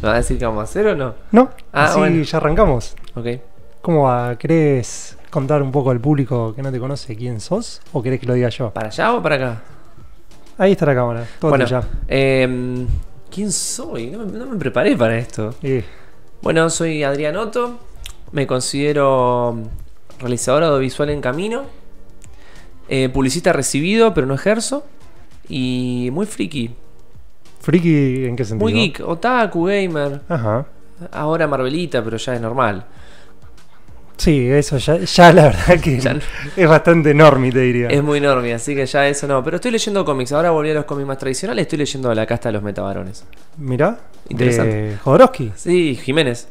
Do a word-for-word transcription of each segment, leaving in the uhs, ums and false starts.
¿Nos va a decir que vamos a hacer o no? No, ah, así bueno. Ya arrancamos. Ok. ¿Cómo va? ¿Querés contar un poco al público que no te conoce quién sos? ¿O querés que lo diga yo? ¿Para allá o para acá? Ahí está la cámara, todo bueno, allá. Eh, ¿Quién soy? No me, no me preparé para esto. Eh. Bueno, soy Adrián Otto. Me considero realizador audiovisual en camino. Eh, publicista recibido, pero no ejerzo. Y muy friki. ¿Friki en qué sentido? Muy geek, otaku, gamer. Ajá. Ahora Marvelita, pero ya es normal. Sí, eso ya, ya la verdad que ya no. Es bastante normie, te diría. Es muy normie, así que ya eso no. Pero estoy leyendo cómics, ahora volví a los cómics más tradicionales. Estoy leyendo La Casta de los Metabarones. Mirá, interesante. De Jodorowsky. Sí, Jiménez.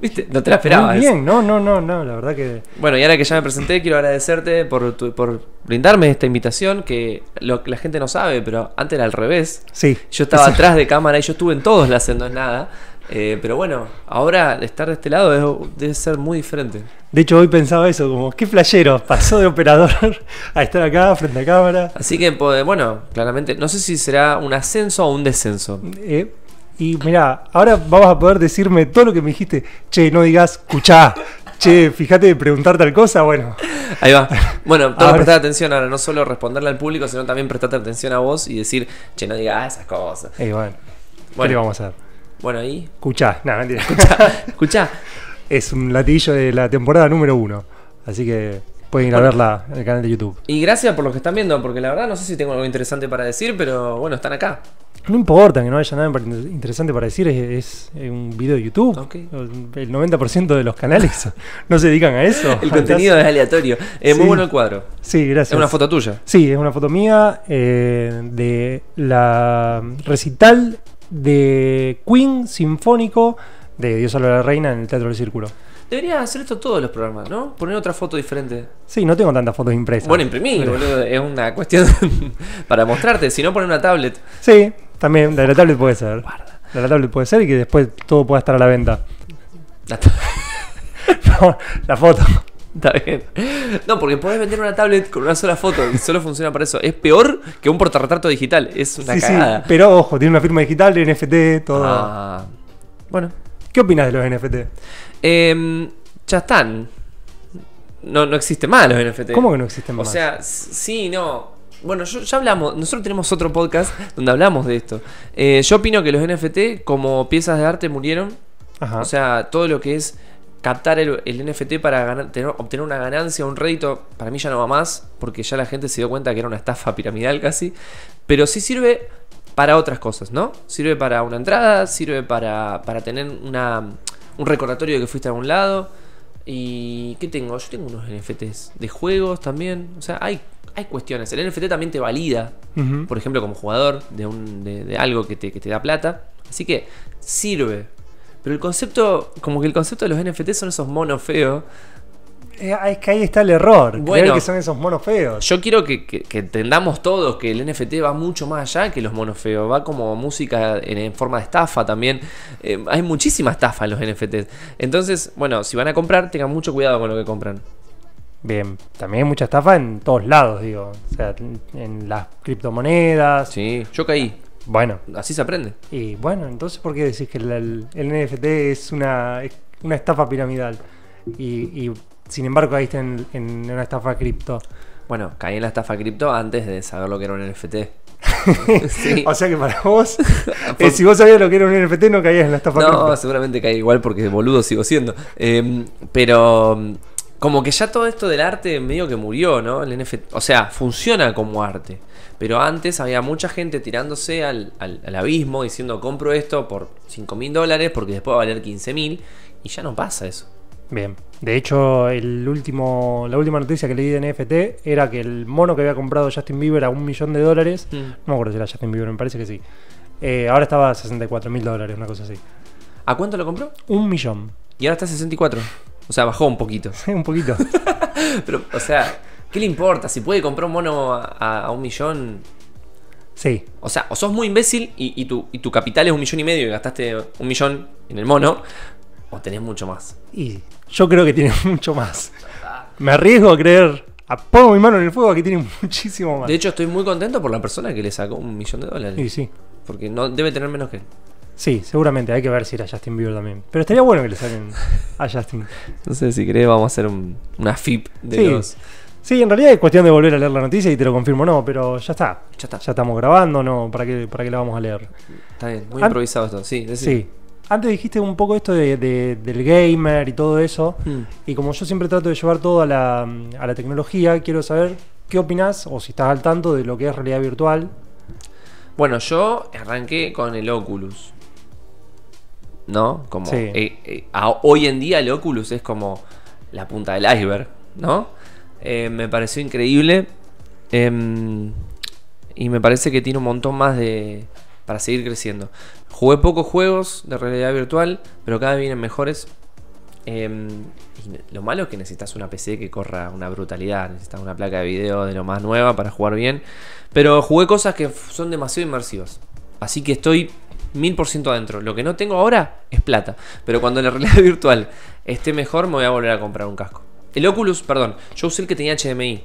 ¿Viste? No te la esperabas. Muy bien, no, no, no, no, la verdad que... Bueno, y ahora que ya me presenté, quiero agradecerte por, tu, por brindarme esta invitación, que lo, la gente no sabe, pero antes era al revés. Sí. Yo estaba eso. Atrás de cámara y yo estuve en todos las en dos nada. Eh, pero bueno, ahora estar de este lado es, debe ser muy diferente. De hecho, hoy pensaba eso, como, qué flashero, pasó de operador a estar acá, frente a cámara. Así que, bueno, claramente, no sé si será un ascenso o un descenso. Eh... Y mirá, ahora vamos a poder decirme todo lo que me dijiste. Che, no digas, escuchá. Che, fíjate de preguntar tal cosa, bueno. Ahí va. Bueno, tengo que prestar atención ahora. No solo responderle al público, sino también prestarte atención a vos y decir, che, no digas esas cosas. Y bueno, bueno, ¿qué le vamos a hacer? Bueno, ¿y? Escuchá. No, mentira. Escuchá. Escuchá. Es un latiguillo de la temporada número uno. Así que pueden ir bueno. a verla en el canal de YouTube. Y gracias por los que están viendo, porque la verdad no sé si tengo algo interesante para decir, pero bueno, están acá. No importa que no haya nada interesante para decir, es, es un video de YouTube. Okay. El noventa por ciento de los canales no se dedican a eso. El contenido es aleatorio. Eh, sí. Muy bueno el cuadro. Sí, gracias. Es una foto tuya. Sí, es una foto mía eh, de la recital de Queen Sinfónico de Dios salve a la Reina en el Teatro del Círculo. Deberías hacer esto todos los programas, ¿no? Poner otra foto diferente. Sí, no tengo tantas fotos impresas. Bueno, imprimí, pero... boludo. Es una cuestión para mostrarte. Si no, poner una tablet. Sí. También, de la tablet puede ser. Guarda. De la tablet puede ser y que después todo pueda estar a la venta. La, no, la foto. Está bien. No, porque podés vender una tablet con una sola foto y solo funciona para eso. Es peor que un portarretrato digital. Es una sí, cagada. Sí, pero ojo, tiene una firma digital, N F T, todo. Ah, bueno. ¿Qué opinas de los N F T? Eh, ya están. No, no existen más los N F T. ¿Cómo que no existen más? O sea, sí, no. Bueno, yo, ya hablamos, nosotros tenemos otro podcast donde hablamos de esto. Eh, yo opino que los N F T como piezas de arte murieron. Ajá. O sea, todo lo que es captar el, el N F T para ganar, tener, obtener una ganancia, un rédito, para mí ya no va más, porque ya la gente se dio cuenta que era una estafa piramidal casi. Pero sí sirve para otras cosas, ¿no? Sirve para una entrada, sirve para, para tener una, un recordatorio de que fuiste a algún lado. ¿Y qué tengo? Yo tengo unos N F Ts de juegos también. O sea, hay... hay cuestiones. El N F T también te valida, uh-huh. por ejemplo, como jugador de, un, de, de algo que te, que te da plata. Así que sirve. Pero el concepto, como que el concepto de los N F T son esos monos feos. Eh, es que ahí está el error. Bueno, creer que son esos monos feos. Yo quiero que, que, que entendamos todos que el N F T va mucho más allá que los monos feos. Va como música en, en forma de estafa también. Eh, hay muchísima estafa en los N F Ts. Entonces, bueno, si van a comprar, tengan mucho cuidado con lo que compran. Bien, también hay mucha estafa en todos lados, digo. O sea, en las criptomonedas. Sí, yo caí. Bueno. Así se aprende. Y bueno, entonces, ¿por qué decís que el, el, el N F T es una, es una estafa piramidal? Y, y sin embargo caíste en, en una estafa cripto. Bueno, caí en la estafa cripto antes de saber lo que era un N F T. Sí. O sea que para vos, eh, si vos sabías lo que era un N F T, no caías en la estafa no, cripto. No, seguramente caí igual porque boludo sigo siendo. Eh, pero... como que ya todo esto del arte medio que murió, ¿no? El N F T, o sea, funciona como arte. Pero antes había mucha gente tirándose al, al, al abismo diciendo compro esto por cinco mil dólares porque después va a valer quince mil. Y ya no pasa eso. Bien. De hecho, el último, la última noticia que leí de N F T era que el mono que había comprado Justin Bieber a un millón de dólares... Mm. No me acuerdo si era Justin Bieber, me parece que sí. Eh, ahora estaba a sesenta y cuatro mil dólares, una cosa así. ¿A cuánto lo compró? Un millón. Y ahora está a sesenta y cuatro. O sea, bajó un poquito. Sí, un poquito. Pero, o sea, ¿qué le importa? Si puede comprar un mono a, a, a un millón. Sí. O sea, o sos muy imbécil y, y, tu, y tu capital es un millón y medio y gastaste un millón en el mono, o tenés mucho más. Y yo creo que tienes mucho más. Me arriesgo a creer, a pongo mi mano en el fuego, que tiene muchísimo más. De hecho, estoy muy contento por la persona que le sacó un millón de dólares. Sí, sí. Porque no debe tener menos que él. Sí, seguramente, hay que ver si era Justin Bieber también. Pero estaría bueno que le saquen a Justin. No sé, si querés vamos a hacer un, una F I P de sí. los... Sí, en realidad es cuestión de volver a leer la noticia y te lo confirmo, no, pero ya está. Ya está. Ya estamos grabando, no, ¿para qué, para qué la vamos a leer? Está bien, muy An- improvisado esto, sí, decir. Sí. Antes dijiste un poco esto de, de, del gamer y todo eso, hmm. y como yo siempre trato de llevar todo a la, a la tecnología, quiero saber qué opinás o si estás al tanto de lo que es realidad virtual. Bueno, yo arranqué con el Oculus. ¿No? Como sí. eh, eh, a, hoy en día el Oculus es como la punta del iceberg, ¿no? Eh, me pareció increíble. Eh, y me parece que tiene un montón más de para seguir creciendo. Jugué pocos juegos de realidad virtual, pero cada vez vienen mejores. Eh, y lo malo es que necesitas una P C que corra una brutalidad. Necesitas una placa de video de lo más nueva para jugar bien. Pero jugué cosas que son demasiado inmersivas. Así que estoy mil por ciento adentro. Lo que no tengo ahora es plata. Pero cuando la realidad virtual esté mejor, me voy a volver a comprar un casco. El Oculus, perdón, yo usé el que tenía H D M I.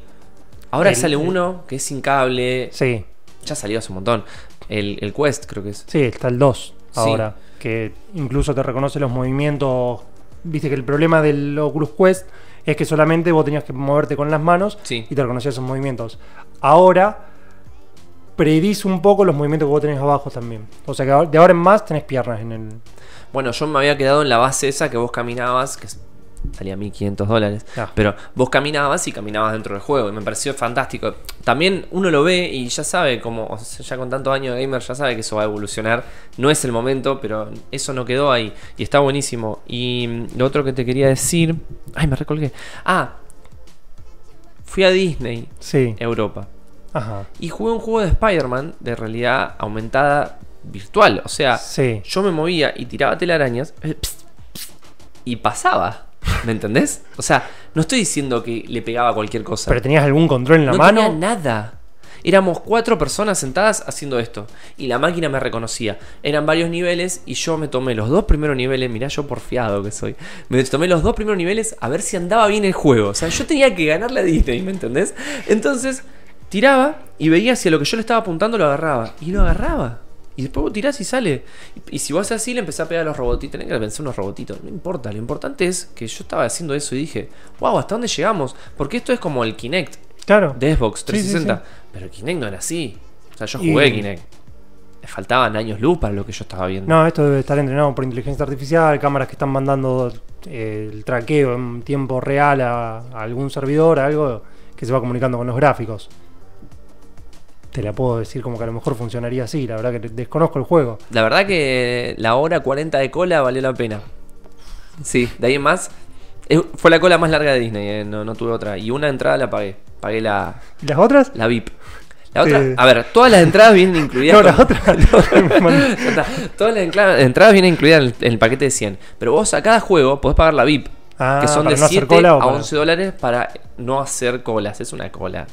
Ahora el, sale el... uno que es sin cable. Sí. Ya salió hace un montón. El, el Quest, creo que es. Sí, está el dos ahora. Sí. Que incluso te reconoce los movimientos. Viste que el problema del Oculus Quest es que solamente vos tenías que moverte con las manos sí. y te reconocía esos movimientos. Ahora predice un poco los movimientos que vos tenés abajo también. O sea que de ahora en más tenés piernas en el... Bueno, yo me había quedado en la base esa que vos caminabas, que salía mil quinientos dólares. Ah. Pero vos caminabas y caminabas dentro del juego. Y me pareció fantástico. También uno lo ve y ya sabe, como o sea, ya con tantos años de gamer, ya sabe que eso va a evolucionar. No es el momento, pero eso no quedó ahí. Y está buenísimo. Y lo otro que te quería decir... Ay, me recolgué. Ah, fui a Disney. Sí. Europa. Ajá. Y jugué un juego de Spider-Man de realidad aumentada virtual. O sea, sí. yo me movía y tiraba telarañas y pasaba. ¿Me entendés? O sea, no estoy diciendo que le pegaba cualquier cosa. ¿Pero tenías algún control en la no mano? No tenía nada. Éramos cuatro personas sentadas haciendo esto. Y la máquina me reconocía. Eran varios niveles y yo me tomé los dos primeros niveles. Mirá yo porfiado que soy. Me tomé los dos primeros niveles a ver si andaba bien el juego. O sea, yo tenía que ganarle a Disney, ¿me entendés? Entonces... tiraba y veía hacia lo que yo le estaba apuntando, lo agarraba. Y lo agarraba. Y después vos tirás y sale. Y, y si vos haces así, le empezás a pegar a los robotitos. Tenés que vencer unos robotitos. No importa. Lo importante es que yo estaba haciendo eso y dije, wow, ¿hasta dónde llegamos? Porque esto es como el Kinect. Claro. De Xbox trescientos sesenta. Sí, sí, sí. Pero el Kinect no era así. O sea, yo jugué y... Kinect. Me faltaban años luz para lo que yo estaba viendo. No, esto debe estar entrenado por inteligencia artificial, cámaras que están mandando eh, el traqueo en tiempo real a, a algún servidor, a algo que se va comunicando con los gráficos. Te la puedo decir como que a lo mejor funcionaría así. La verdad que desconozco el juego. La verdad que la hora cuarenta de cola valió la pena. Sí, de ahí en más. Fue la cola más larga de Disney, eh. no, no tuve otra. Y una entrada la pagué. Pagué la... ¿Y las otras? La V I P. La otra... Eh... A ver, todas las entradas vienen incluidas... No, las con... otras... No, todas las entradas vienen incluidas en el paquete de cien. Pero vos a cada juego podés pagar la V I P. Ah, que son de no siete cola, a para... once dólares para no hacer colas. Es una cola...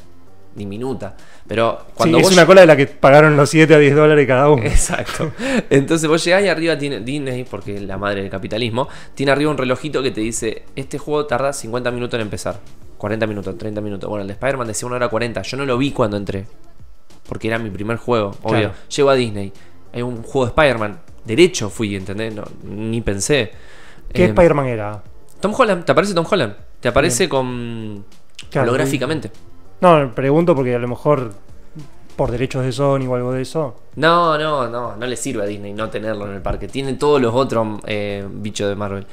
diminuta, pero cuando sí, vos es una cola de la que pagaron los siete a diez dólares cada uno. Exacto. Entonces vos llegás y arriba tiene Disney, porque es la madre del capitalismo, tiene arriba un relojito que te dice, este juego tarda cincuenta minutos en empezar, cuarenta minutos, treinta minutos. Bueno, el de Spider-Man decía una hora cuarenta. Yo no lo vi cuando entré, porque era mi primer juego, obvio. Claro. Llego a Disney, hay un juego de Spider-Man, derecho fui, ¿entendés? No, ni pensé. ¿Qué eh, Spider-Man era? Tom Holland, te aparece Tom Holland, te aparece bien. Con claro, holográficamente. Sí. No, pregunto porque a lo mejor por derechos de Sony o algo de eso. No, no, no, no le sirve a Disney no tenerlo en el parque. Tiene todos los otros eh, bichos de Marvel.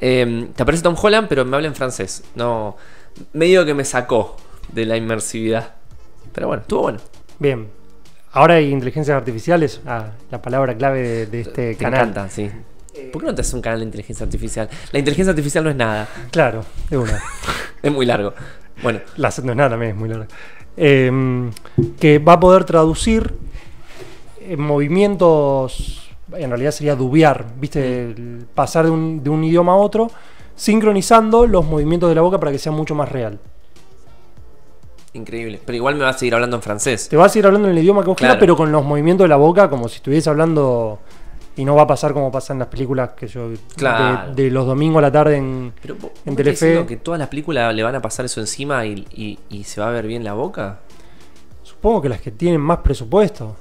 Eh, te aparece Tom Holland, pero me habla en francés. No, medio que me sacó de la inmersividad. Pero bueno, estuvo bueno. Bien. Ahora hay inteligencias artificiales. Ah, la palabra clave de, de este te canal. Me encanta, sí. ¿Por qué no te haces un canal de inteligencia artificial? La inteligencia artificial no es nada. Claro, es una. Es muy largo. Bueno, la no es nada también, es muy larga. Eh, que va a poder traducir en movimientos. En realidad sería dubiar, ¿viste? Mm. Pasar de un, de un idioma a otro, sincronizando los movimientos de la boca para que sea mucho más real. Increíble. Pero igual me va a seguir hablando en francés. Te va a seguir hablando en el idioma que vos claro. quieras, pero con los movimientos de la boca, como si estuviese hablando. Y no va a pasar como pasa en las películas que yo claro. de, de los domingos a la tarde en, pero, en Telefe. Que todas las películas le van a pasar eso encima y, y, y se va a ver bien la boca. Supongo que las que tienen más presupuesto.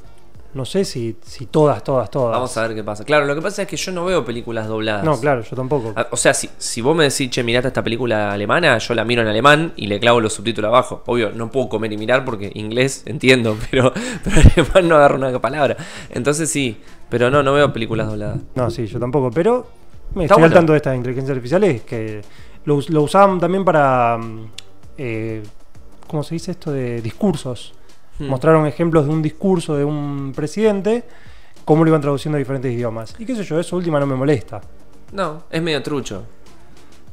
no sé si, si todas, todas, todas. Vamos a ver qué pasa. Claro, lo que pasa es que yo no veo películas dobladas. No, claro, yo tampoco. O sea, si, si vos me decís, che, mirate esta película alemana, yo la miro en alemán y le clavo los subtítulos abajo. Obvio, no puedo comer y mirar porque inglés entiendo, pero, pero alemán no agarro una palabra. Entonces sí, pero no, no veo películas dobladas. No, sí, yo tampoco, pero me estoy al tanto de estas inteligencias artificiales que lo, lo usaban también para... Eh, ¿cómo se dice esto? De discursos. Hmm. Mostraron ejemplos de un discurso de un presidente, cómo lo iban traduciendo a diferentes idiomas. Y qué sé yo, eso última no me molesta. No, es medio trucho.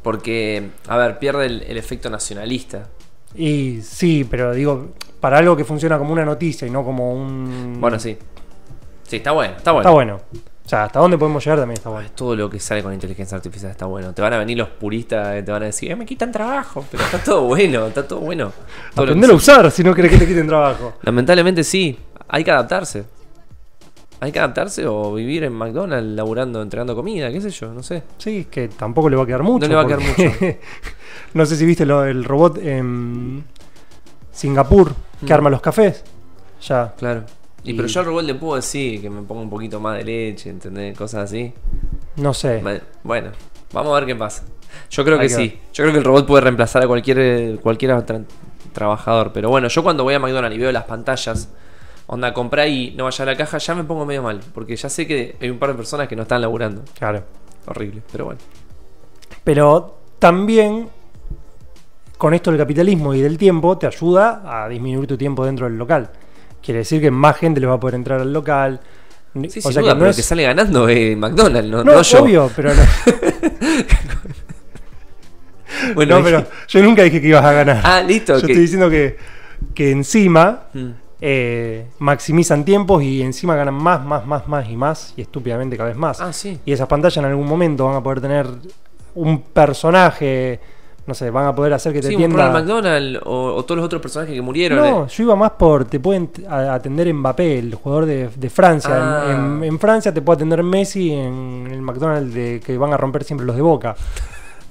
Porque, a ver, pierde el, el efecto nacionalista. Y sí, pero digo, para algo que funciona como una noticia y no como un... Bueno, sí. Sí, está bueno, está bueno. Está bueno. O sea, hasta dónde podemos llegar también está bueno. Todo lo que sale con inteligencia artificial está bueno. Te van a venir los puristas y te van a decir, eh, me quitan trabajo. Pero está todo bueno, está todo bueno. Todo Aprendelo a usar si no querés que te quiten trabajo. Lamentablemente sí, hay que adaptarse. Hay que adaptarse o vivir en McDonald's laburando, entregando comida, qué sé yo, no sé. Sí, que tampoco le va a quedar mucho. No le va porque... a quedar mucho. No sé si viste lo, el robot en Singapur que mm. arma los cafés. Ya, claro. Y, y pero yo al robot le puedo decir que me ponga un poquito más de leche, ¿entendés? Cosas así. No sé. Bueno, vamos a ver qué pasa. Yo creo Hay que, que sí. Yo creo que el robot puede reemplazar a cualquier, cualquier tra trabajador. Pero bueno, yo cuando voy a McDonald's y veo las pantallas, onda, comprá y no vaya a la caja, ya me pongo medio mal. Porque ya sé que hay un par de personas que no están laburando. Claro. Horrible, pero bueno. Pero también, con esto del capitalismo y del tiempo, te ayuda a disminuir tu tiempo dentro del local. Quiere decir que más gente le va a poder entrar al local. Sí, o sin sea duda, que no pero es... que sale ganando eh, McDonald's, no, no, no yo. Obvio, pero no. Bueno, no, pero yo nunca dije que ibas a ganar. Ah, listo. Yo okay. estoy diciendo que, que encima hmm. eh, maximizan tiempos y encima ganan más, más, más, más y más. Y estúpidamente cada vez más. Ah, sí. Y esas pantallas en algún momento van a poder tener un personaje... No sé, van a poder hacer que te sí, atienda un McDonald's o, o todos los otros personajes que murieron. No, eh. yo iba más por te pueden atender Mbappé, el jugador de, de Francia. Ah. En, en, en Francia te puede atender Messi en el McDonald's de, que van a romper siempre los de Boca.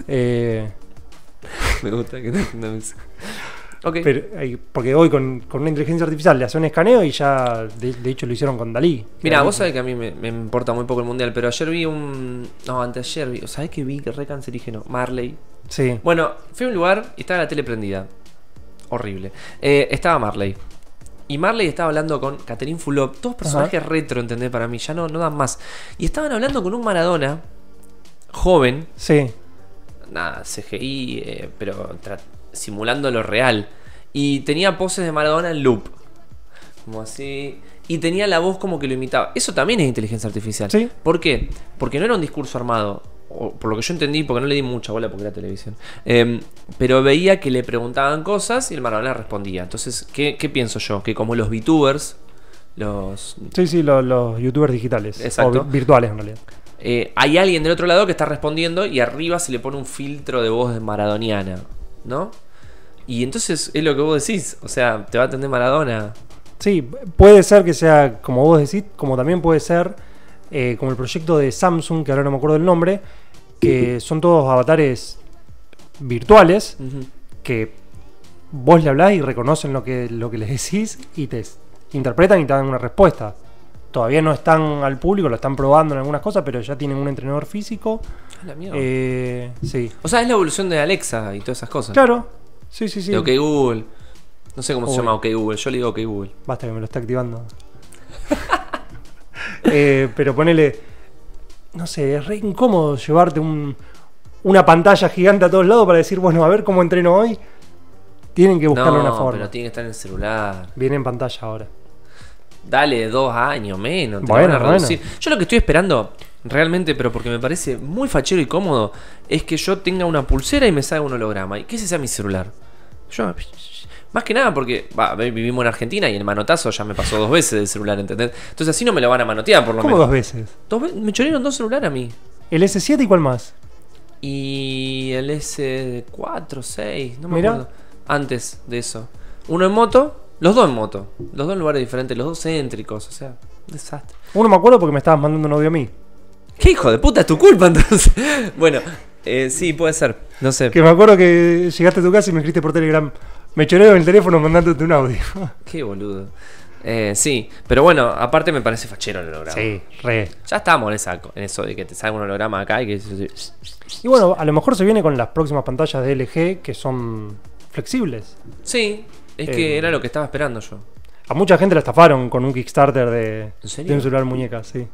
eh. Me gusta que te atienda Messi. Okay. Pero, porque hoy con, con una inteligencia artificial le hace un escaneo y ya de, de hecho lo hicieron con Dalí. Mira, vos sabés que a mí me, me importa muy poco el mundial, pero ayer vi un... No, anteayer vi... ¿Sabés que vi que re cancerígeno? Marley. Sí. Bueno, fui a un lugar y estaba la tele prendida. Horrible. Eh, estaba Marley. Y Marley estaba hablando con Catherine Fulop. Todos personajes Ajá. retro, ¿entendés? Para mí ya no, no dan más. Y estaban hablando con un Maradona joven. Sí. Nada, C G I, eh, pero... simulando lo real. Y tenía poses de Maradona en loop. Como así. Y tenía la voz como que lo imitaba. Eso también es inteligencia artificial. ¿Sí? ¿Por qué? Porque no era un discurso armado. O, por lo que yo entendí, porque no le di mucha bola porque era televisión. Eh, pero veía que le preguntaban cosas y el Maradona respondía. Entonces, ¿qué, qué pienso yo? Que como los VTubers, los... Sí, sí, los, los YouTubers digitales. Exacto. O virtuales en realidad. Eh, hay alguien del otro lado que está respondiendo y arriba se le pone un filtro de voz de maradoniana. ¿No? Y entonces es lo que vos decís, o sea, te va a atender Maradona. Sí, puede ser que sea como vos decís, como también puede ser eh, como el proyecto de Samsung, que ahora no me acuerdo el nombre, que son todos avatares virtuales, uh-huh. que vos le hablás y reconocen lo que, lo que les decís y te interpretan y te dan una respuesta. Todavía no están al público, lo están probando en algunas cosas, pero ya tienen un entrenador físico. La mierda. Eh, sí. O sea, es la evolución de Alexa y todas esas cosas. Claro. Sí, sí, sí. De OK Google. No sé cómo Google. se llama OK Google. Yo le digo OK Google. Basta que me lo está activando. eh, pero ponele... No sé, es re incómodo llevarte un, una pantalla gigante a todos lados para decir, bueno, a ver cómo entreno hoy. Tienen que buscarle no, una forma. No, pero tiene que estar en el celular. Viene en pantalla ahora. Dale dos años menos, te bueno, van a reducir. Bueno. Yo lo que estoy esperando, realmente, pero porque me parece muy fachero y cómodo, es que yo tenga una pulsera y me salga un holograma. ¿Y qué ese sea mi celular? Yo, más que nada porque bah, vivimos en Argentina y el manotazo ya me pasó dos veces del celular, ¿entendés? Entonces así no me lo van a manotear por lo menos. ¿Cómo dos veces? Dos ve me chorearon dos celulares a mí. ¿El S siete y cuál más? Y el S cuatro, seis, no me Mirá. acuerdo. Antes de eso. Uno en moto. Los dos en moto, los dos en lugares diferentes, los dos céntricos, o sea, desastre. Uno me acuerdo porque me estabas mandando un audio a mí. ¿Qué hijo de puta? Es tu culpa entonces. Bueno, eh, sí, puede ser, no sé. Que me acuerdo que llegaste a tu casa y me escribiste por Telegram, me choreo en el teléfono mandándote un audio. Qué boludo. Eh, sí, pero bueno, aparte me parece fachero el holograma. Sí, re. Ya estamos en, esa, en eso de que te salga un holograma acá y que... Y bueno, a lo mejor se viene con las próximas pantallas de L G que son flexibles. Sí, es eh, que era lo que estaba esperando yo. A mucha gente la estafaron con un Kickstarter de, de un celular muñeca, sí.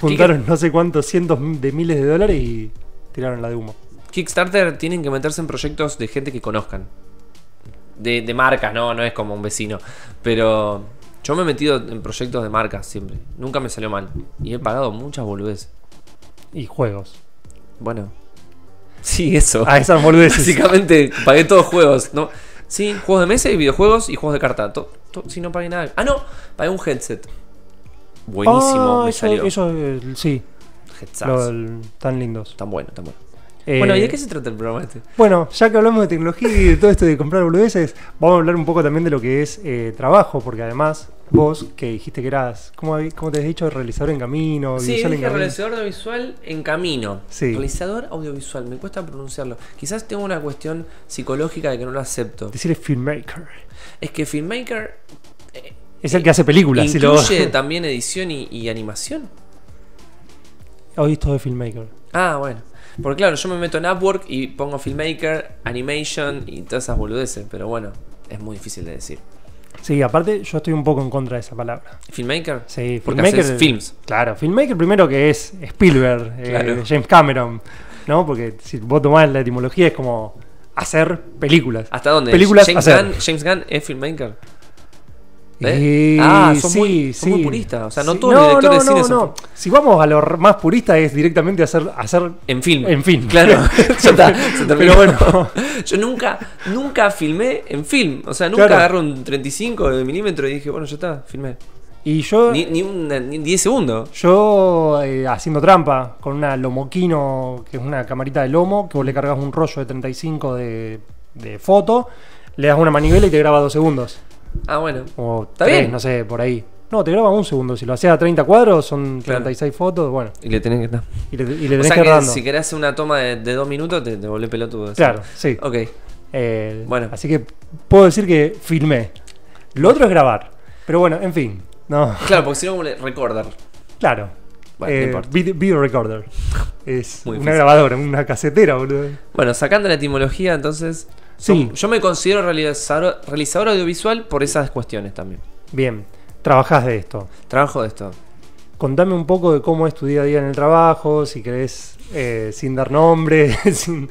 Juntaron no sé cuántos cientos de miles de dólares y tiraron la de humo. Kickstarter tienen que meterse en proyectos de gente que conozcan. De, de marcas, no, no es como un vecino. Pero yo me he metido en proyectos de marcas siempre. Nunca me salió mal. Y he pagado muchas boludeces. Y juegos. Bueno. Sí, eso. A esas boludeces. Básicamente pagué todos juegos, ¿no? Sí, juegos de mesa y videojuegos y juegos de carta. To, to, sí, no pagué nada. Ah, no, pagué un headset. Buenísimo, oh, me eso, salió. Eso, eh, sí. Headsets. Lo, el, tan lindos. Tan bueno, tan bueno. Eh, bueno, ¿y de qué se trata el programa este? Bueno, ya que hablamos de tecnología y de todo esto de comprar boludeces, vamos a hablar un poco también de lo que es eh, trabajo, porque además vos, que dijiste que eras, ¿cómo, cómo te has dicho? Realizador en camino, sí, visual en camino. Sí, realizador audiovisual en camino. Sí. Realizador audiovisual, me cuesta pronunciarlo. Quizás tengo una cuestión psicológica de que no lo acepto. Decir filmmaker. Es que filmmaker... Eh, es el que hace películas. Incluye si lo... también edición y, y animación. Hoy esto de filmmaker. Ah, bueno. Porque claro, yo me meto en Upwork y pongo filmmaker, animation y todas esas boludeces, pero bueno, es muy difícil de decir. Sí, aparte yo estoy un poco en contra de esa palabra. ¿Filmmaker? Sí, porque filmmaker, haces films. Claro, filmmaker primero que es Spielberg, claro. eh, James Cameron, ¿no? Porque si vos tomás la etimología es como hacer películas. ¿Hasta dónde? Películas James hacer. Gunn, James Gunn es filmmaker. ¿Eh? Ah, son, sí, muy, son sí. muy puristas. O sea, no sí. todos no, los directores no, de cine no, no. son... Si vamos a lo más purista es directamente hacer... hacer en film. En film. Claro. Ya está, se terminó. Pero bueno. Yo nunca, nunca filmé en film. O sea, nunca claro. agarré un treinta y cinco de milímetro y dije, bueno, ya está, filmé. Y yo... Ni, ni, una, ni diez segundos. Yo eh, haciendo trampa con una Lomoquino, que es una camarita de lomo, que vos le cargas un rollo de treinta y cinco de, de foto, le das una manivela y te graba dos segundos. Ah, bueno. O está tres, bien. No sé, por ahí. No, te graba un segundo. Si lo hacías a treinta cuadros, son treinta y seis claro. fotos. Bueno. Y le tenés que dar. Y le, y le tenés o sea que, que dando. Si querés hacer una toma de, de dos minutos, te, te volvés pelotudo. Claro, sí. Ok. Eh, bueno. Así que puedo decir que filmé. Lo otro es grabar. Pero bueno, en fin. No. Claro, porque si no, como le recorder. Claro. Bueno, eh, no video, video recorder. Es muy una difícil. Grabadora, una casetera, boludo. Bueno, sacando la etimología, entonces. Sí. Yo me considero realizador, realizador audiovisual por esas cuestiones también. Bien, ¿trabajás de esto? Trabajo de esto. Contame un poco de cómo es tu día a día en el trabajo, si querés, eh, sin dar nombre, sin,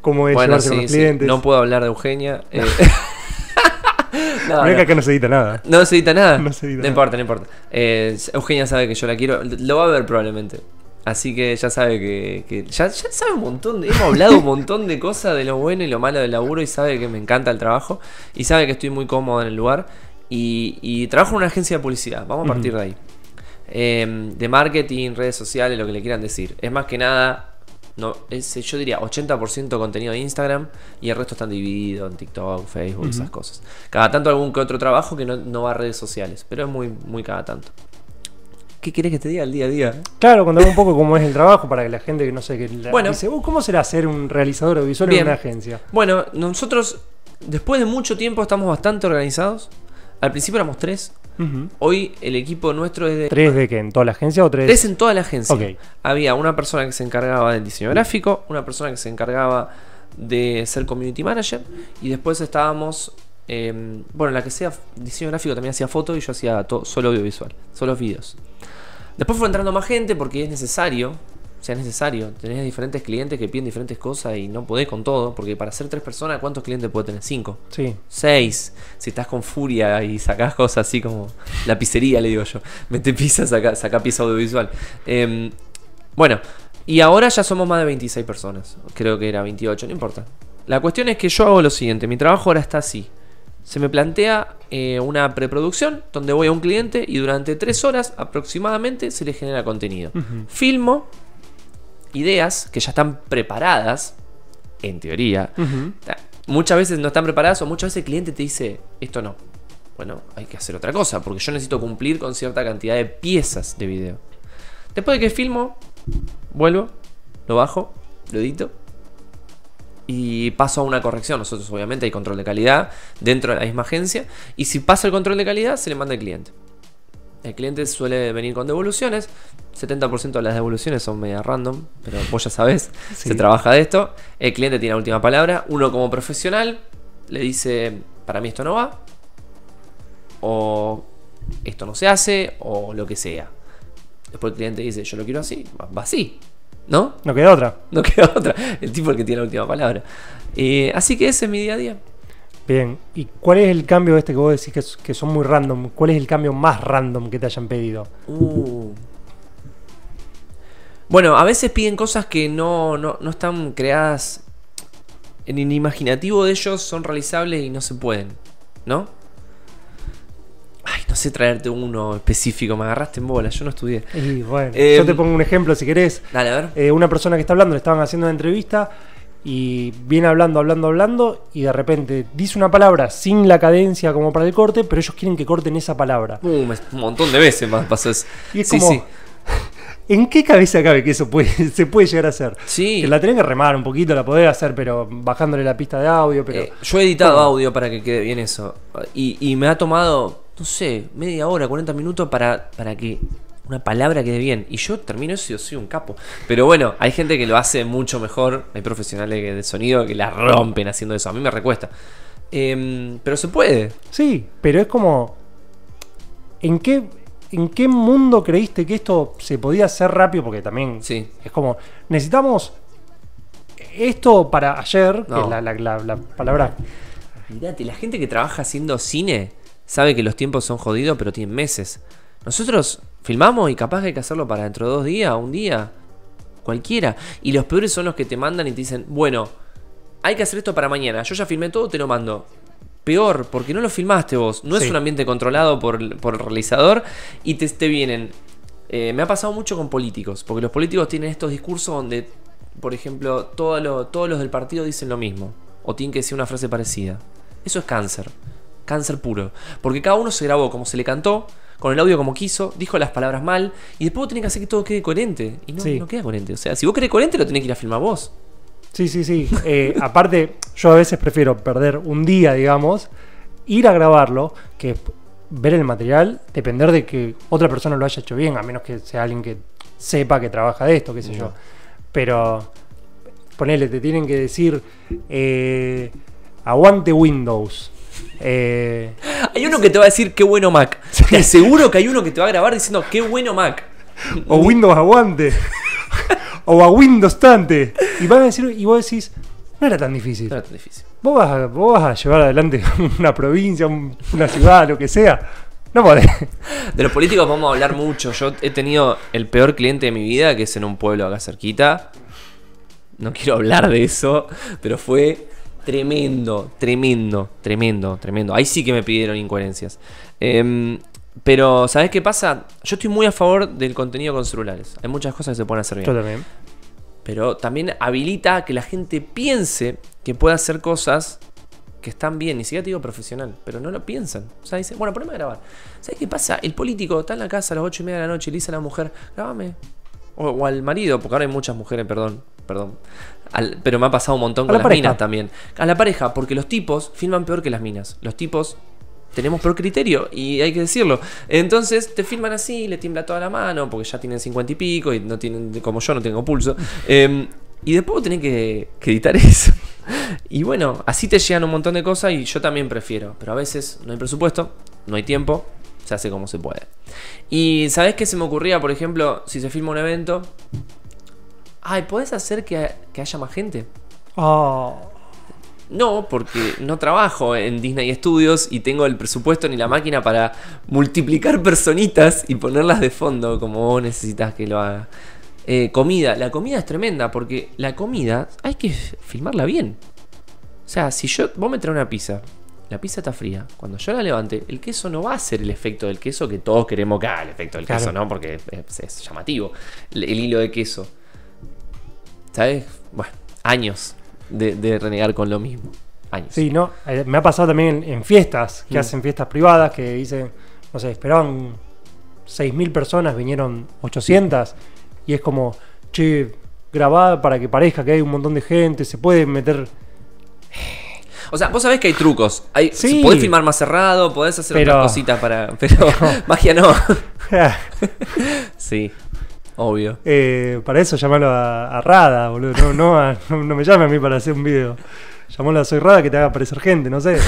cómo es bueno, llevarse sí, con los sí. clientes. No puedo hablar de Eugenia. Eh. No, no, no. Que no se edita nada. No se edita nada. No, se edita no nada. importa, no importa. Eh, Eugenia sabe que yo la quiero, lo va a ver probablemente. Así que ya sabe que... que ya, ya sabe un montón, de, hemos hablado un montón de cosas de lo bueno y lo malo del laburo y sabe que me encanta el trabajo y sabe que estoy muy cómodo en el lugar y, y trabajo en una agencia de publicidad, vamos a partir de ahí. Eh, de marketing, redes sociales, lo que le quieran decir. Es más que nada, no, es, yo diría ochenta por ciento contenido de Instagram y el resto están dividido en TikTok, Facebook, uh-huh. esas cosas. Cada tanto algún que otro trabajo que no, no va a redes sociales, pero es muy, muy cada tanto. ¿Qué querés que te diga el día a día? Claro, contame un poco cómo es el trabajo para que la gente que no sé qué bueno, dice, oh, ¿cómo será ser un realizador audiovisual bien. En una agencia? Bueno, nosotros después de mucho tiempo estamos bastante organizados. Al principio éramos tres. Uh-huh. Hoy el equipo nuestro es de... ¿Tres de qué? ¿En toda la agencia o tres? Tres en toda la agencia. Okay. Había una persona que se encargaba del diseño gráfico, una persona que se encargaba de ser community manager y después estábamos... Eh, bueno, la que sea diseño gráfico también hacía fotos y yo hacía todo, solo audiovisual, solo videos. Después fue entrando más gente porque es necesario, o sea, es necesario. Tenés diferentes clientes que piden diferentes cosas y no podés con todo, porque para ser tres personas, ¿cuántos clientes podés tener? Cinco. Sí. Seis. Si estás con furia y sacás cosas así como la pizzería, le digo yo. Mete pizza, saca, saca pizza audiovisual. Eh, bueno, y ahora ya somos más de veintiséis personas. Creo que era veintiocho, no importa. La cuestión es que yo hago lo siguiente, mi trabajo ahora está así. Se me plantea eh, una preproducción donde voy a un cliente y durante tres horas aproximadamente se le genera contenido. Uh-huh. Filmo ideas que ya están preparadas, en teoría. Uh-huh. Muchas veces no están preparadas o muchas veces el cliente te dice, esto no. Bueno, hay que hacer otra cosa porque yo necesito cumplir con cierta cantidad de piezas de video. Después de que filmo, vuelvo, lo bajo, lo edito y paso a una corrección. Nosotros obviamente hay control de calidad dentro de la misma agencia, y si pasa el control de calidad se le manda al cliente. El cliente suele venir con devoluciones, setenta por ciento de las devoluciones son media random, pero vos ya sabés, sí. Se trabaja de esto. El cliente tiene la última palabra, uno como profesional le dice, para mí esto no va, o esto no se hace, o lo que sea. Después el cliente dice, yo lo quiero así, va así. ¿No? No queda otra. No queda otra. El tipo el que tiene la última palabra. Eh, así que ese es mi día a día. Bien. ¿Y cuál es el cambio este que vos decís que, que son muy random? ¿Cuál es el cambio más random que te hayan pedido? Uh. Bueno, a veces piden cosas que no, no, no están creadas en el imaginativo de ellos, son realizables y no se pueden, ¿no? Ay, no sé traerte uno específico, me agarraste en bola, yo no estudié. Y bueno, eh, yo te pongo un ejemplo si querés. Dale, a ver. Eh, una persona que está hablando, le estaban haciendo una entrevista y viene hablando, hablando, hablando y de repente dice una palabra sin la cadencia como para el corte, pero ellos quieren que corten esa palabra. Uh, un montón de veces más pasó eso. Y es sí, como, sí. ¿En qué cabeza cabe que eso puede, se puede llegar a hacer? Sí. Que la tenés que remar un poquito, la podés hacer, pero bajándole la pista de audio. Pero eh, yo he editado ¿cómo? Audio para que quede bien eso. Y, y me ha tomado... no sé, media hora, cuarenta minutos para, para que una palabra quede bien. Y yo termino eso y soy un capo. Pero bueno, hay gente que lo hace mucho mejor. Hay profesionales de sonido que la rompen haciendo eso. A mí me recuesta. Eh, pero se puede. Sí, pero es como... ¿En qué, en qué mundo creíste que esto se podía hacer rápido? Porque también sí. Es como... necesitamos esto para ayer. No. Que es la, la, la, la palabra... Mirate, la gente que trabaja haciendo cine... sabe que los tiempos son jodidos, pero tienen meses. Nosotros filmamos y capaz que hay que hacerlo para dentro de dos días, un día, cualquiera. Y los peores son los que te mandan y te dicen, bueno, hay que hacer esto para mañana. Yo ya filmé todo, te lo mando. Peor, porque no lo filmaste vos. No sí. Es un ambiente controlado por, por el realizador y te, te vienen. Eh, me ha pasado mucho con políticos, porque los políticos tienen estos discursos donde, por ejemplo, todo lo, todos los del partido dicen lo mismo. O tienen que decir una frase parecida. Eso es cáncer. Cáncer puro. Porque cada uno se grabó como se le cantó, con el audio como quiso, dijo las palabras mal, y después vos tenés que hacer que todo quede coherente. Y no, sí. No queda coherente. O sea, si vos querés coherente, lo tenés que ir a filmar vos. Sí, sí, sí. eh, aparte, yo a veces prefiero perder un día, digamos, ir a grabarlo, que ver el material, depender de que otra persona lo haya hecho bien, a menos que sea alguien que sepa que trabaja de esto, qué sé no. yo. Pero, ponele, te tienen que decir, eh, aguante Windows. Eh, hay uno que te va a decir qué bueno Mac. Te aseguro que hay uno que te va a grabar diciendo qué bueno Mac. O Windows aguante. O a Windows tante. Y van a decir, y vos decís, no era tan difícil. No era tan difícil. Vos vas a, vos vas a llevar adelante una provincia, un, una ciudad, lo que sea. No podés. De los políticos vamos a hablar mucho. Yo he tenido el peor cliente de mi vida, que es en un pueblo acá cerquita. No quiero hablar de eso, pero fue. Tremendo, tremendo, tremendo, tremendo. Ahí sí que me pidieron incoherencias. Eh, pero, ¿sabés qué pasa? Yo estoy muy a favor del contenido con celulares. Hay muchas cosas que se pueden hacer bien. Yo también. Pero también habilita que la gente piense que puede hacer cosas que están bien. Ni siquiera te digo profesional, pero no lo piensan. O sea, dicen, bueno, poneme a grabar. ¿Sabés qué pasa? El político está en la casa a las ocho y media de la noche y le dice a la mujer, grábame. O, o al marido, porque ahora hay muchas mujeres, perdón, perdón. Al, pero me ha pasado un montón con las minas también. A la pareja, porque los tipos filman peor que las minas. Los tipos tenemos peor criterio y hay que decirlo. Entonces te filman así, le tiembla toda la mano porque ya tienen cincuenta y pico y no tienen, como yo, no tengo pulso. Eh, y después tenés que, que editar eso. Y bueno, así te llegan un montón de cosas y yo también prefiero. Pero a veces no hay presupuesto, no hay tiempo, se hace como se puede. Y ¿sabés qué se me ocurría? Por ejemplo, si se filma un evento... ay, ¿podés hacer que, que haya más gente? Oh. No, porque no trabajo en Disney Studios y tengo el presupuesto ni la máquina para multiplicar personitas y ponerlas de fondo como vos necesitas que lo haga. Eh, comida. La comida es tremenda porque la comida hay que filmarla bien. O sea, si yo vos me traes una pizza, la pizza está fría. Cuando yo la levante, el queso no va a ser el efecto del queso que todos queremos que haga el efecto del claro. queso, ¿no? Porque es, es llamativo el, el hilo de queso. ¿Sabes? Bueno, años de, de renegar con lo mismo. Años. Sí, no. Eh, me ha pasado también en, en fiestas, que mm. hacen fiestas privadas, que dicen, no sé, esperaban seis mil personas, vinieron ochocientas, y es como, che, grabada para que parezca que hay un montón de gente, se puede meter... O sea, vos sabés que hay trucos. Hay, sí, podés filmar más cerrado, podés hacer pero... otras cositas para... Pero magia no. Sí, obvio. Eh, para eso llamalo a, a Rada, boludo. No, no, a, no, no me llame a mí para hacer un video. Llamalo a Soy Rada que te haga aparecer gente, no sé.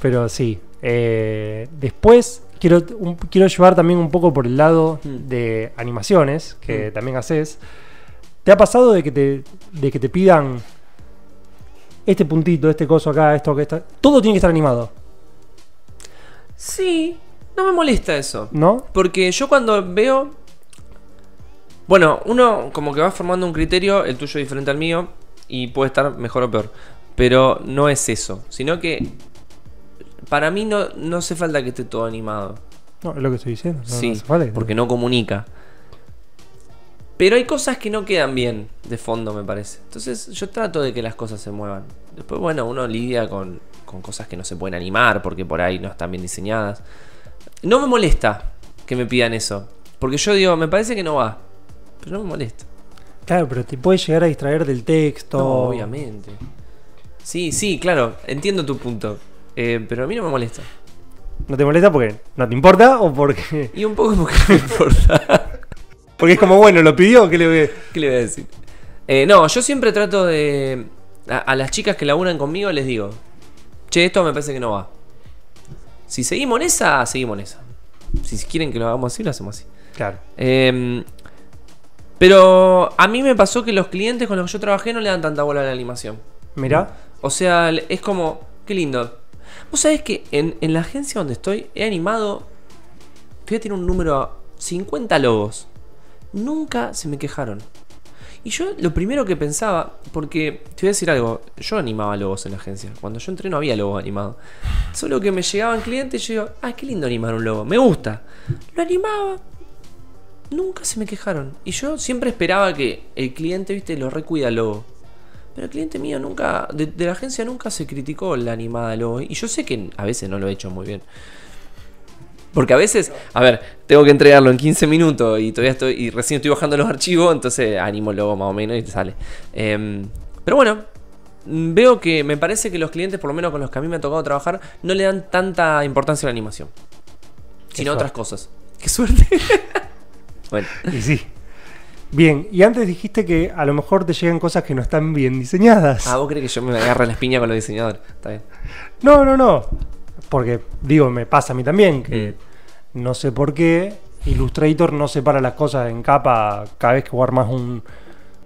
Pero sí. Eh, después quiero, un, quiero llevar también un poco por el lado mm. de animaciones, que mm. también haces. ¿Te ha pasado de que te, de que te pidan... este puntito, este coso acá, esto que está... todo tiene que estar animado? Sí, no me molesta eso. ¿No? Porque yo cuando veo... Bueno, uno como que va formando un criterio, el tuyo diferente al mío, y puede estar mejor o peor. Pero no es eso, sino que... para mí no, no hace falta que esté todo animado. No, es lo que estoy diciendo. No, sí, no hace falta, porque no comunica. Pero hay cosas que no quedan bien de fondo, me parece. Entonces yo trato de que las cosas se muevan. Después, bueno, uno lidia con, con cosas que no se pueden animar porque por ahí no están bien diseñadas. No me molesta que me pidan eso. Porque yo digo, me parece que no va. Pero no me molesta. Claro, pero te puede llegar a distraer del texto. No, obviamente. Sí, sí, claro. Entiendo tu punto. Eh, pero a mí no me molesta. ¿No te molesta porque no te importa o porque...? Y un poco porque no me importa. Porque es como, bueno, ¿lo pidió? ¿Qué le voy a, ¿Qué le voy a decir? Eh, no, yo siempre trato de... A, a las chicas que laburan conmigo les digo... Che, esto me parece que no va. Si seguimos en esa, seguimos en esa. Si quieren que lo hagamos así, lo hacemos así. Claro. Eh, pero a mí me pasó que los clientes con los que yo trabajé no le dan tanta bola a la animación. Mirá. O sea, es como... Qué lindo. Vos sabés que en, en la agencia donde estoy he animado... Fíjate, tiene un número... cincuenta logos. Nunca se me quejaron. Y yo lo primero que pensaba, porque te voy a decir algo, yo animaba logos en la agencia. Cuando yo entré no había logos animados. Solo que me llegaban clientes y yo digo, ah, qué lindo animar un logo, me gusta. Lo animaba. Nunca se me quejaron. Y yo siempre esperaba que el cliente, viste, lo recuida el logo. Pero el cliente mío nunca, de, de la agencia nunca se criticó la animada del logo. Y yo sé que a veces no lo he hecho muy bien. Porque a veces, a ver, tengo que entregarlo en quince minutos y todavía estoy y recién estoy bajando los archivos, entonces animo el logo más o menos y te sale. Eh, pero bueno, veo que me parece que los clientes, por lo menos con los que a mí me ha tocado trabajar, no le dan tanta importancia a la animación. Sino otras cosas. ¡Qué suerte! Bueno. Y sí. Bien, y antes dijiste que a lo mejor te llegan cosas que no están bien diseñadas. Ah, ¿vos crees que yo me agarro las piñas con los diseñadores? Está bien. No, no, no. Porque, digo, me pasa a mí también, que mm. no sé por qué Illustrator no separa las cosas en capa cada vez que vos armás un...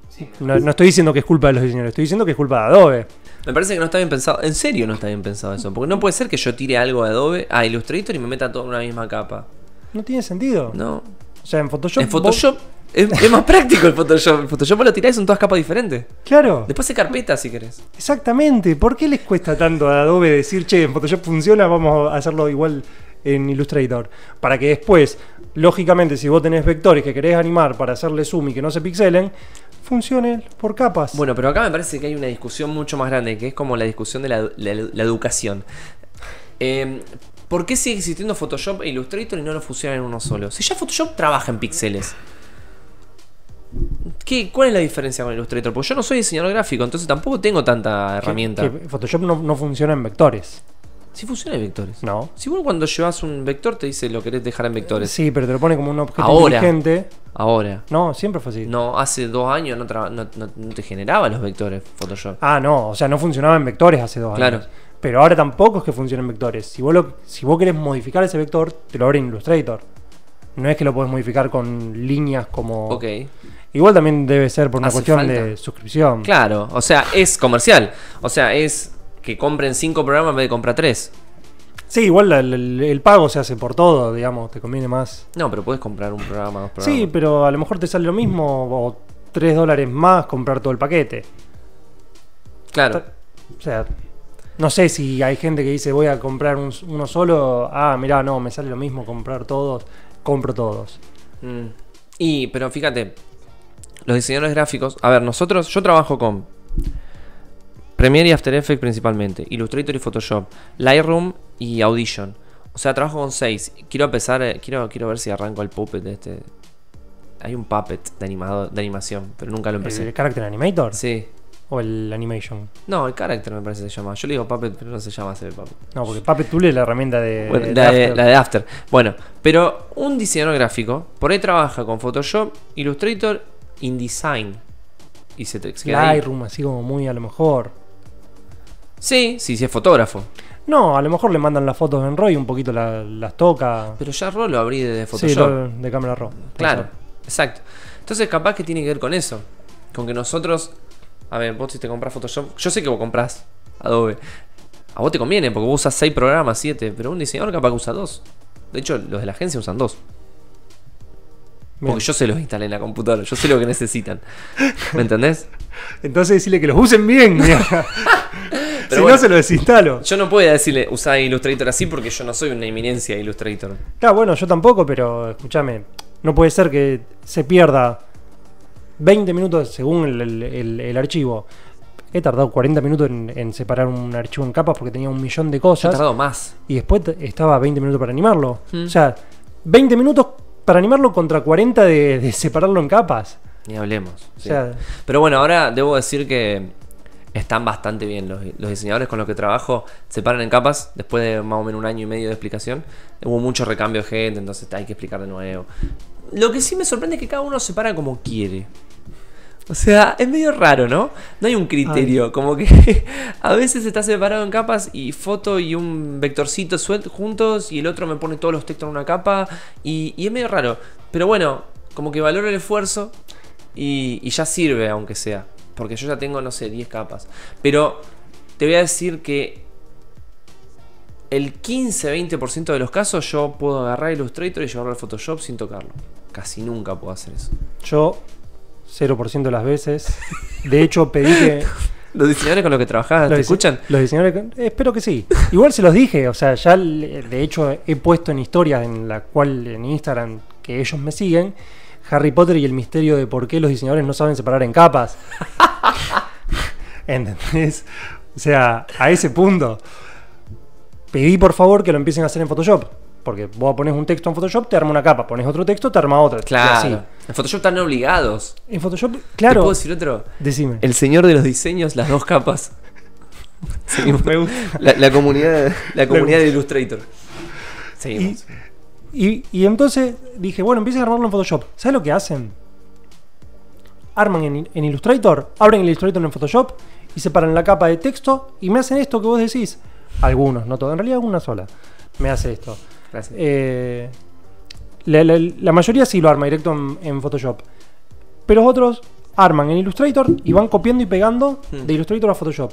Sí. No, no estoy diciendo que es culpa de los diseñadores, estoy diciendo que es culpa de Adobe. Me parece que no está bien pensado, en serio no está bien pensado eso, porque no puede ser que yo tire algo de Adobe a Illustrator y me meta todo en una misma capa. No tiene sentido. No. O sea, en Photoshop... En Photoshop vos... es, es más práctico el Photoshop. El Photoshop vos lo tirás y son todas capas diferentes. Claro. Después hace carpeta si querés. Exactamente. ¿Por qué les cuesta tanto a Adobe decir, che, en Photoshop funciona, vamos a hacerlo igual en Illustrator? Para que después, lógicamente, si vos tenés vectores que querés animar para hacerle zoom y que no se pixelen, funcione por capas. Bueno, pero acá me parece que hay una discusión mucho más grande, que es como la discusión de la, la, la educación. Eh... ¿Por qué sigue existiendo Photoshop e Illustrator y no lo fusionan en uno solo? Si ya Photoshop trabaja en píxeles. ¿Qué, ¿Cuál es la diferencia con Illustrator? Porque yo no soy diseñador gráfico, entonces tampoco tengo tanta herramienta. Que, que Photoshop no, no funciona en vectores. Sí funciona en vectores. No. Si vos cuando llevas un vector te dice lo querés dejar en vectores. Sí, pero te lo pone como un objeto ahora, inteligente. Ahora. No, siempre fue así. No, hace dos años no, tra no, no, no te generaba los vectores Photoshop. Ah, no. O sea, no funcionaba en vectores hace dos claro. años. Claro. Pero ahora tampoco es que funcionen vectores. Si vos, lo, si vos querés modificar ese vector, te lo abre en Illustrator. No es que lo podés modificar con líneas como... Ok. Igual también debe ser por una Hace cuestión falta. de suscripción. Claro, o sea, es comercial. O sea, es que compren cinco programas en vez de comprar tres. Sí, igual el, el, el pago se hace por todo, digamos. Te conviene más. No, pero podés comprar un programa, dos programas. Sí, pero a lo mejor te sale lo mismo o tres dólares más comprar todo el paquete. Claro. O sea... No sé si hay gente que dice voy a comprar un, uno solo. Ah, mirá, no, me sale lo mismo comprar todos. Compro todos. Mm. Y, pero fíjate, los diseñadores gráficos... A ver, nosotros... Yo trabajo con Premiere y After Effects principalmente. Illustrator y Photoshop. Lightroom y Audition. O sea, trabajo con seis. Quiero empezar... Quiero, quiero ver si arranco el Puppet de este... hay un puppet de, animado, de animación, pero nunca lo empecé. ¿El Character Animator? Sí. ¿O el Animation? No, el Character me parece que se llama. Yo le digo Puppet, pero no se llama ese Puppet. No, porque Puppet Tool es la herramienta de... Bueno, de la, de, After. la de After. Bueno, pero un diseñador gráfico, por ahí trabaja con Photoshop, Illustrator, InDesign. Y se te queda Lightroom, ahí. Así como muy a lo mejor. Sí, sí, sí es fotógrafo. No, a lo mejor le mandan las fotos en RAW y un poquito la, las toca. Pero ya RAW lo abrí desde Photoshop. Sí, lo, de cámara RAW. Claro, exacto. Entonces capaz que tiene que ver con eso. Con que nosotros... A ver, vos si te compras Photoshop... Yo sé que vos comprás Adobe. A vos te conviene porque vos usas seis programas, siete. Pero un diseñador capaz que usa dos. De hecho, los de la agencia usan dos. Bien. Porque yo se los instalé en la computadora. Yo sé lo que necesitan. ¿Me entendés? Entonces decirle que los usen bien. Si bueno, no se lo desinstalo. Yo no puedo decirle usá Illustrator así porque yo no soy una eminencia de Illustrator. Claro, bueno, yo tampoco, pero escúchame, no puede ser que se pierda veinte minutos según el, el, el, el archivo. He tardado cuarenta minutos en, en separar un archivo en capas porque tenía un millón de cosas. He tardado más. Y después estaba veinte minutos para animarlo. Hmm. O sea, veinte minutos para animarlo contra cuarenta de, de separarlo en capas. Ni hablemos. Sí. O sea, pero bueno, ahora debo decir que... Están bastante bien los, los diseñadores con los que trabajo. Se paran en capas después de más o menos un año y medio de explicación. Hubo mucho recambio de gente, entonces hay que explicar de nuevo. Lo que sí me sorprende es que cada uno se para como quiere. O sea, es medio raro, ¿no? No hay un criterio. Ay. Como que a veces está separado en capas y foto y un vectorcito suelto juntos y el otro me pone todos los textos en una capa y, y es medio raro. Pero bueno, como que valoro el esfuerzo y, y ya sirve aunque sea. Porque yo ya tengo, no sé, diez capas. Pero te voy a decir que el quince a veinte por ciento de los casos yo puedo agarrar Illustrator y llevarlo al Photoshop sin tocarlo. Casi nunca puedo hacer eso. Yo, cero por ciento de las veces. De hecho, pedí que... ¿Los diseñadores con los que trabajás te escuchan? Los diseñadores... Espero que sí. Igual se los dije. O sea, ya de hecho he puesto en historias en la cual en Instagram que ellos me siguen. Harry Potter y el misterio de por qué los diseñadores no saben separar en capas. ¿Entendés? O sea, a ese punto. Pedí por favor que lo empiecen a hacer en Photoshop. Porque vos pones un texto en Photoshop, te arma una capa. Pones otro texto, te arma otra. Claro. Así. En Photoshop están obligados. En Photoshop, claro. ¿Te puedo decir otro? Decime. El señor de los diseños, las dos capas. Seguimos. Me gusta. La, la comunidad, la comunidad de Illustrator. Seguimos. Y... Y, y entonces dije, bueno, empiecen a armarlo en Photoshop. ¿Sabes lo que hacen? Arman en, en Illustrator, abren Illustrator en Photoshop y separan la capa de texto y me hacen esto que vos decís. Algunos, no todos, en realidad una sola. Me hace esto. Gracias. Eh, la, la, la mayoría sí lo arma directo en, en Photoshop. Pero otros arman en Illustrator y van copiando y pegando de Illustrator a Photoshop.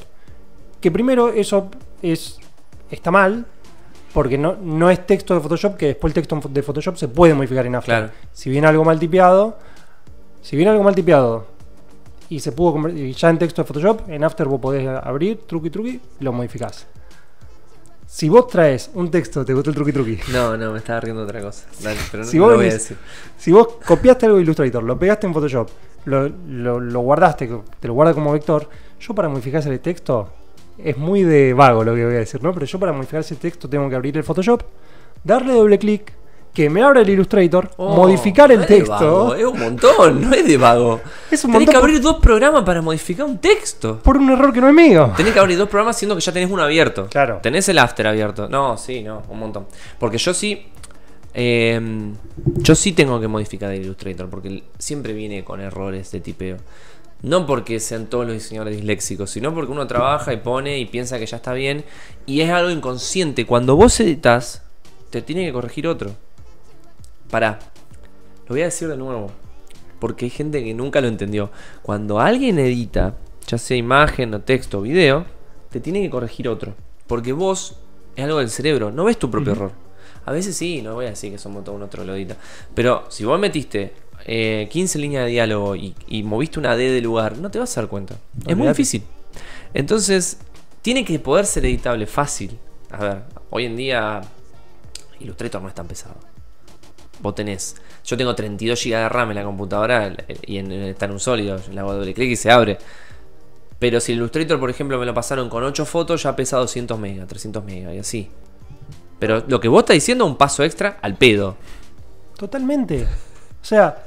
Que primero eso es, está mal. Porque no, no es texto de Photoshop, que después el texto de Photoshop se puede modificar en After. Claro. Si viene algo mal tipeado, si viene algo mal tipeado y se pudo convertir ya en texto de Photoshop, en After vos podés abrir, truqui truqui, lo modificás. Si vos traes un texto, ¿te gusta el truqui truqui? No, no, me estaba riendo de otra cosa. Dale, pero no, si no vos, lo voy a decir. Si vos copiaste algo de Illustrator, lo pegaste en Photoshop, lo, lo, lo guardaste, te lo guarda como vector, yo para modificar ese texto... Es muy de vago lo que voy a decir, ¿no? Pero yo para modificar ese texto tengo que abrir el Photoshop, darle doble clic, que me abra el Illustrator, oh, modificar el no es texto. De vago, es un montón, no es de vago. Es un tenés montón que abrir por... dos programas para modificar un texto. Por un error que no es mío. Tenés que abrir dos programas siendo que ya tenés uno abierto. Claro. Tenés el After abierto. No, sí, no, un montón. Porque yo sí. Eh, yo sí tengo que modificar el Illustrator, porque siempre viene con errores de tipeo. No porque sean todos los diseñadores disléxicos, sino porque uno trabaja y pone y piensa que ya está bien. Y es algo inconsciente. Cuando vos editas, te tiene que corregir otro. Pará, lo voy a decir de nuevo, porque hay gente que nunca lo entendió. Cuando alguien edita, ya sea imagen o texto o video, te tiene que corregir otro. Porque vos, es algo del cerebro, no ves tu propio error. A veces sí, no voy a decir que somos todos unos trogloditas. Pero si vos metiste... Eh, quince líneas de diálogo y, y moviste una D de lugar, no te vas a dar cuenta. No, es muy difícil. Entonces, tiene que poder ser editable fácil. A ver, hoy en día Illustrator no es tan pesado. Vos tenés... Yo tengo treinta y dos gigas de RAM en la computadora y en, en, está en un sólido. Le hago doble clic y se abre. Pero si el Illustrator, por ejemplo, me lo pasaron con ocho fotos, ya pesa doscientos megas, trescientos megas y así. Pero lo que vos estás diciendo es un paso extra al pedo. Totalmente. O sea...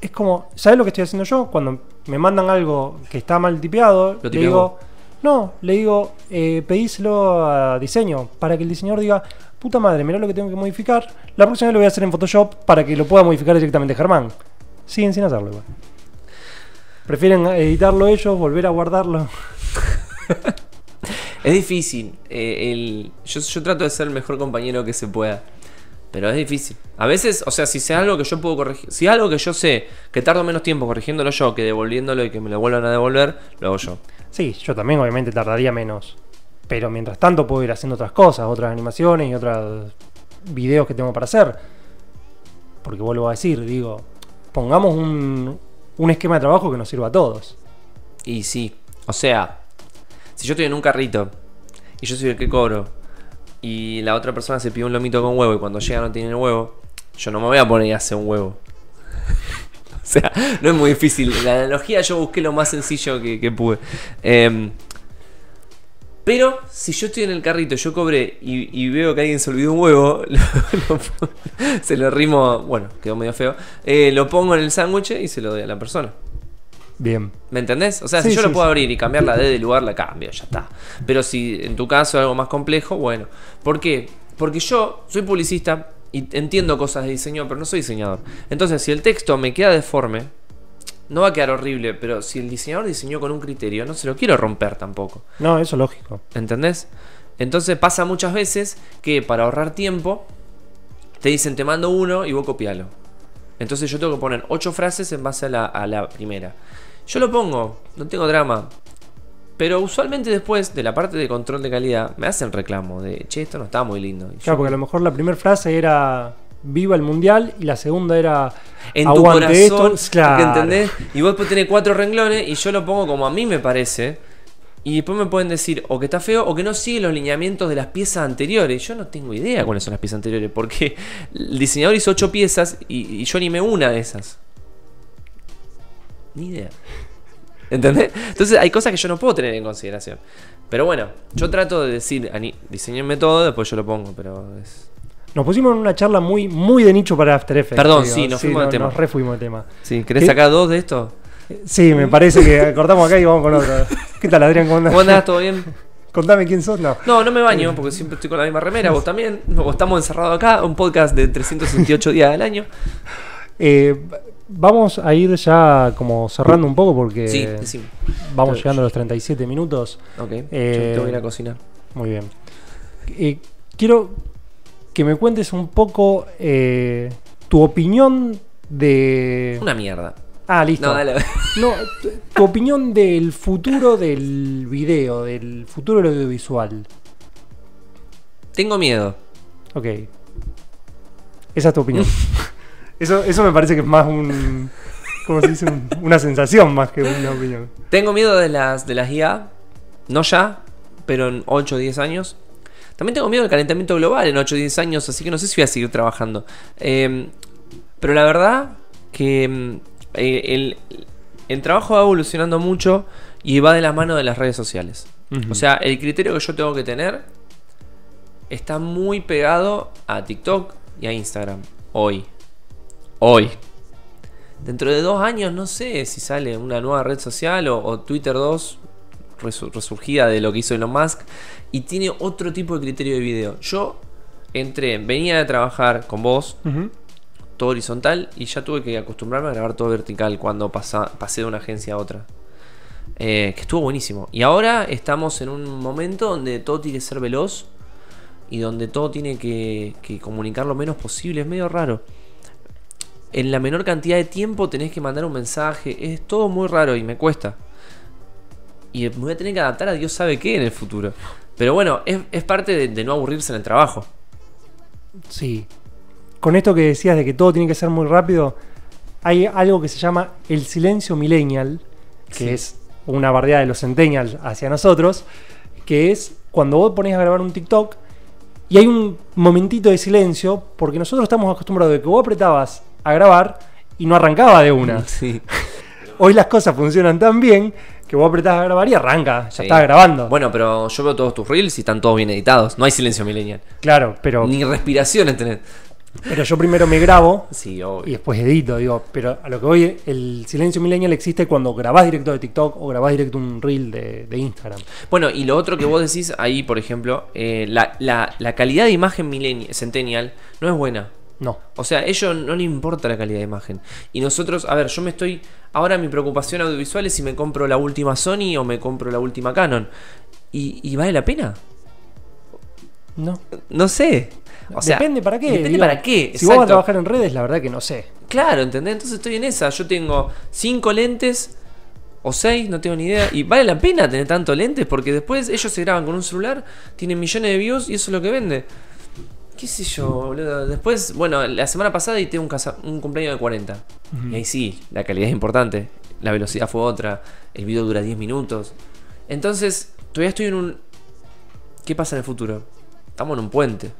es como, ¿sabes lo que estoy haciendo yo? Cuando me mandan algo que está mal tipeado, le digo, no, le digo, eh, pedíselo a diseño, para que el diseñador diga, puta madre, mirá lo que tengo que modificar, la próxima vez lo voy a hacer en Photoshop para que lo pueda modificar directamente Germán. Siguen sin hacerlo igual. Prefieren editarlo ellos, volver a guardarlo. Es difícil. Eh, el, yo, yo trato de ser el mejor compañero que se pueda. Pero es difícil. A veces, o sea, si sea algo que yo puedo corregir, si es algo que yo sé que tardo menos tiempo corrigiéndolo yo que devolviéndolo y que me lo vuelvan a devolver, lo hago yo. Sí, yo también obviamente tardaría menos. Pero mientras tanto puedo ir haciendo otras cosas, otras animaciones y otros videos que tengo para hacer. Porque vuelvo a decir, digo, pongamos un, un esquema de trabajo que nos sirva a todos. Y sí, o sea, si yo estoy en un carrito y yo soy el que cobro y la otra persona se pide un lomito con huevo y cuando llega no tiene el huevo, yo no me voy a poner y hacer un huevo. O sea, no es muy difícil. La analogía yo busqué lo más sencillo que, que pude. Eh, pero si yo estoy en el carrito, yo cobré y, y veo que alguien se olvidó un huevo, lo, lo, se lo rimo, bueno, quedó medio feo, eh, lo pongo en el sándwich y se lo doy a la persona. Bien. ¿Me entendés? O sea, sí, si yo sí, lo puedo sí. abrir y cambiar la D de lugar, la cambio, ya está. Pero si en tu caso es algo más complejo, bueno. ¿Por qué? Porque yo soy publicista y entiendo cosas de diseño, pero no soy diseñador. Entonces, si el texto me queda deforme, no va a quedar horrible, pero si el diseñador diseñó con un criterio, no se lo quiero romper tampoco. No, eso es lógico. ¿Entendés? Entonces pasa muchas veces que para ahorrar tiempo, te dicen te mando uno y vos copialo. Entonces yo tengo que poner ocho frases en base a la, a la primera. Yo lo pongo, no tengo drama. Pero usualmente después de la parte de control de calidad me hacen reclamo de, che, esto no está muy lindo. Y claro, yo... porque a lo mejor la primera frase era viva el mundial y la segunda era en tu corazón, esto. Claro. ¿Entendés? Y vos podés tener cuatro renglones y yo lo pongo como a mí me parece. Y después me pueden decir o que está feo o que no sigue los lineamientos de las piezas anteriores. Yo no tengo idea cuáles son las piezas anteriores porque el diseñador hizo ocho piezas y, y yo animé una de esas. Ni idea. ¿Entendés? Entonces hay cosas que yo no puedo tener en consideración. Pero bueno, yo trato de decir, diseñenme todo, después yo lo pongo, pero es... Nos pusimos en una charla muy, muy de nicho para After Effects. Perdón, digo. sí, nos sí, fuimos no, del tema. Nos refuimos del tema. Sí, ¿querés ¿Qué? sacar dos de esto? Sí, me parece que cortamos acá y vamos con otro. ¿Qué tal, Adrián? ¿Cómo andás? ¿Cómo andás? ¿Todo bien? Contame quién sos, no. No, no me baño porque siempre estoy con la misma remera, vos también. Vos estamos encerrados acá, un podcast de trescientos sesenta y ocho días del año. Eh... Vamos a ir ya como cerrando un poco porque sí, sí. vamos Pero, llegando a los treinta y siete minutos. Ok, eh, yo te voy a ir a cocinar. Muy bien. Eh, quiero que me cuentes un poco eh, tu opinión de... Una mierda. Ah, listo. No, dale. No, tu, tu opinión del futuro del video, del futuro del audiovisual. Tengo miedo. Ok. Esa es tu opinión. Eso, eso me parece que es más un... ¿Cómo se dice? Un, una sensación más que una opinión. Tengo miedo de las, de las I A. No ya, pero en ocho o diez años. También tengo miedo del calentamiento global en ocho o diez años, así que no sé si voy a seguir trabajando. Eh, pero la verdad que eh, el, el trabajo va evolucionando mucho y va de la mano de las redes sociales. Uh-huh. O sea, el criterio que yo tengo que tener está muy pegado a TikTok y a Instagram hoy. Hoy. Dentro de dos años no sé si sale una nueva red social o, o Twitter dos resur resurgida de lo que hizo Elon Musk y tiene otro tipo de criterio de video. Yo entré, venía de trabajar con vos, uh-huh. todo horizontal y ya tuve que acostumbrarme a grabar todo vertical cuando pasa, pasé de una agencia a otra. Eh, que estuvo buenísimo. Y ahora estamos en un momento donde todo tiene que ser veloz y donde todo tiene que, que comunicar lo menos posible. Es medio raro. En la menor cantidad de tiempo tenés que mandar un mensaje. Es todo muy raro y me cuesta. Y me voy a tener que adaptar a Dios sabe qué en el futuro. Pero bueno, es, es parte de, de no aburrirse en el trabajo. Sí. Con esto que decías de que todo tiene que ser muy rápido, hay algo que se llama el silencio millennial, que sí. es una bardeada de los centennials hacia nosotros, que es cuando vos ponés a grabar un TikTok y hay un momentito de silencio, porque nosotros estamos acostumbrados de que vos apretabas a grabar y no arrancaba de una. Sí. Hoy las cosas funcionan tan bien que vos apretás a grabar y arranca, ya sí. está grabando. Bueno, pero yo veo todos tus reels y están todos bien editados, no hay silencio millennial. Claro, pero... Ni respiraciones tenés. Pero yo primero me grabo sí, y después edito, digo. Pero a lo que voy, el silencio millennial existe cuando grabás directo de TikTok o grabás directo un reel de, de Instagram. Bueno, y lo otro que vos decís ahí, por ejemplo, eh, la, la, la calidad de imagen millennial, centennial no es buena. No. O sea, a ellos no les importa la calidad de imagen. Y nosotros, a ver, yo me estoy... Ahora mi preocupación audiovisual es si me compro la última Sony o me compro la última Canon. ¿Y, y vale la pena? No. No sé. O sea, depende para qué. Depende digo, para qué. Exacto. Si vos vas a trabajar en redes, la verdad que no sé. Claro, ¿entendés? Entonces estoy en esa. Yo tengo cinco lentes o seis, no tengo ni idea. Y vale la pena tener tanto lentes porque después ellos se graban con un celular, tienen millones de views y eso es lo que vende. ¿Qué sé yo, boludo? Después, bueno, la semana pasada y tengo un, casa, un cumpleaños de cuarenta. Uh-huh. Y ahí sí, la calidad es importante. La velocidad fue otra. El video dura diez minutos. Entonces, todavía estoy en un... ¿Qué pasa en el futuro? Estamos en un puente.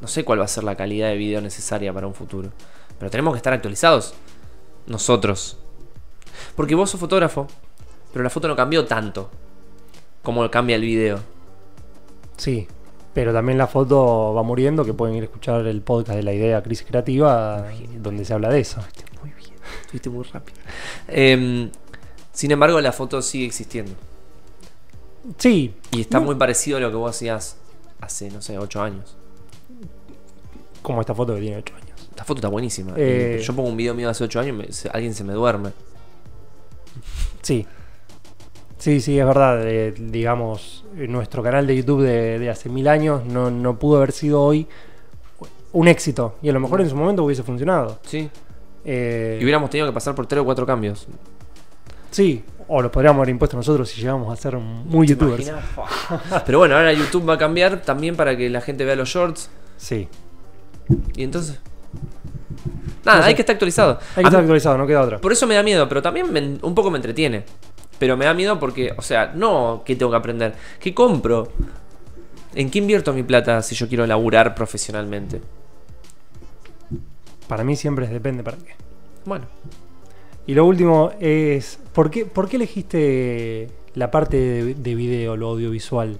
No sé cuál va a ser la calidad de video necesaria para un futuro. Pero tenemos que estar actualizados. Nosotros. Porque vos sos fotógrafo, pero la foto no cambió tanto como cambia el video. Sí. Pero también la foto va muriendo, que pueden ir a escuchar el podcast de La Idea Crisis Creativa, bien, donde bien. se habla de eso. Estuviste muy bien, estuviste muy rápido. Eh, sin embargo, la foto sigue existiendo. Sí. Y está no. muy parecido a lo que vos hacías hace, no sé, ocho años. Como esta foto que tiene ocho años. Esta foto está buenísima. Eh... Yo pongo un video mío de hace ocho años y me, se, alguien se me duerme. Sí. Sí, sí, es verdad. Eh, digamos, nuestro canal de YouTube de, de hace mil años no, no pudo haber sido hoy un éxito. Y a lo mejor en su momento hubiese funcionado. Sí. Eh, y hubiéramos tenido que pasar por tres o cuatro cambios. Sí, o lo podríamos haber impuesto nosotros si llegamos a ser muy youtubers. Pero bueno, ahora YouTube va a cambiar también para que la gente vea los shorts. Sí. Y entonces... Nada, no sé. Hay que estar actualizado. Hay que estar actualizado, no queda otra. Por eso me da miedo, pero también me, un poco me entretiene. Pero me da miedo porque, o sea, no que tengo que aprender. ¿Qué compro? ¿En qué invierto mi plata si yo quiero laburar profesionalmente? Para mí siempre es depende para qué. Bueno. Y lo último es, ¿por qué, por qué elegiste la parte de, de video, lo audiovisual?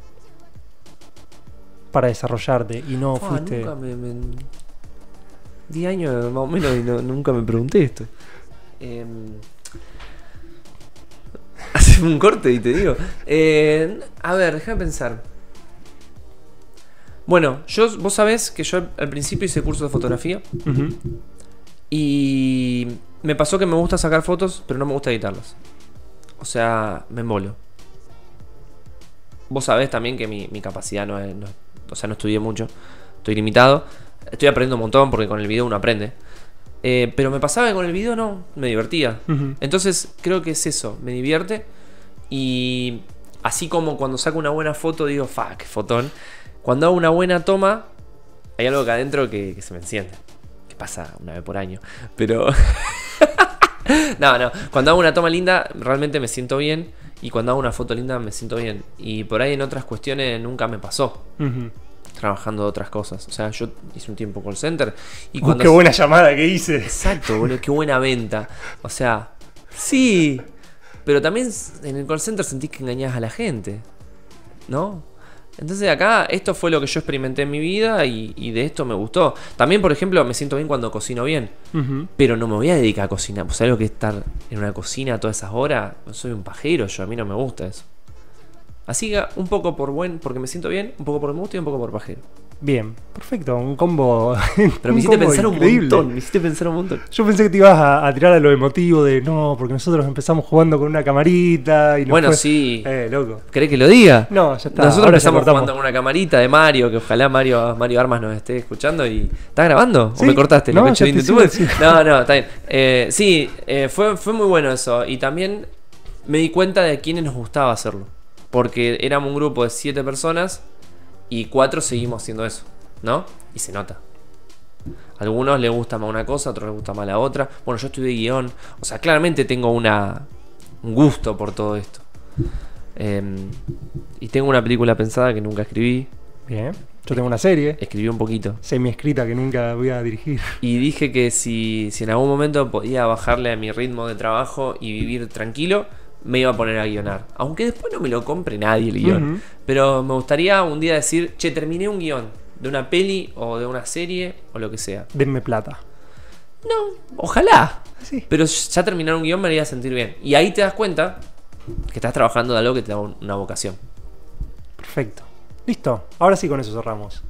Para desarrollarte y no oh, fuiste... Nunca me, me... diez años más o menos y no, nunca me pregunté esto. Eh... Hacemos un corte y te digo. Eh, a ver, déjame pensar. Bueno, yo, vos sabés que yo al principio hice curso de fotografía. Uh-huh. Y me pasó que me gusta sacar fotos, pero no me gusta editarlas. O sea, me embolo. Vos sabés también que mi, mi capacidad no es... No, o sea, no estudié mucho. Estoy limitado. Estoy aprendiendo un montón porque con el video uno aprende. Eh, pero me pasaba que con el video no, me divertía. Uh-huh. Entonces creo que es eso, me divierte. Y así como cuando saco una buena foto digo, fuck, fotón. Cuando hago una buena toma, hay algo acá adentro que, que se me enciende. Que pasa una vez por año. Pero... no, no. Cuando hago una toma linda, realmente me siento bien. Y cuando hago una foto linda, me siento bien. Y por ahí en otras cuestiones nunca me pasó. Uh-huh. Trabajando de otras cosas. O sea, yo hice un tiempo call center y cuando... Oh, ¡qué buena llamada que hice! Exacto, boludo, qué buena venta. O sea, sí. Pero también en el call center sentís que engañás a la gente, ¿no? Entonces acá, esto fue lo que yo experimenté en mi vida y, y de esto me gustó. También, por ejemplo, me siento bien cuando cocino bien. Uh-huh. Pero no me voy a dedicar a cocinar. Pues algo que es estar en una cocina todas esas horas. Soy un pajero yo, a mí no me gusta eso. Así que un poco por buen, porque me siento bien, un poco por me gusta y un poco por pajero. Bien, perfecto, un combo. Pero me hiciste pensar increíble. un montón, me hiciste pensar un montón. Yo pensé que te ibas a, a tirar a lo emotivo de no, porque nosotros empezamos jugando con una camarita y nos Bueno, fue... sí. Eh, loco. ¿Querés que lo diga? No, ya está. Nosotros Ahora empezamos jugando con una camarita de Mario, que ojalá Mario, Mario Armas nos esté escuchando y. ¿Estás grabando? ¿Sí? ¿O me cortaste? No, ¿Lo ya te sigo, sí. no, no, está bien. Eh, sí, eh, fue, fue muy bueno eso. Y también me di cuenta de quiénes nos gustaba hacerlo. Porque éramos un grupo de siete personas y cuatro seguimos haciendo eso, ¿no? Y se nota. A algunos les gusta más una cosa, a otros les gusta más la otra. Bueno, yo estudié guión. O sea, claramente tengo una, un gusto por todo esto. Eh, y tengo una película pensada que nunca escribí. Bien. Yo tengo una serie. Escribí un poquito. Semi-escrita que nunca voy a dirigir. Y dije que si, si en algún momento podía bajarle a mi ritmo de trabajo y vivir tranquilo... me iba a poner a guionar, aunque después no me lo compre nadie el guión, uh-huh. Pero me gustaría un día decir, che, terminé un guión, de una peli o de una serie o lo que sea. Denme plata. No, ojalá. Sí. Pero ya terminar un guión me haría sentir bien. Y ahí te das cuenta que estás trabajando de algo que te da una vocación. Perfecto. Listo. Ahora sí, con eso cerramos.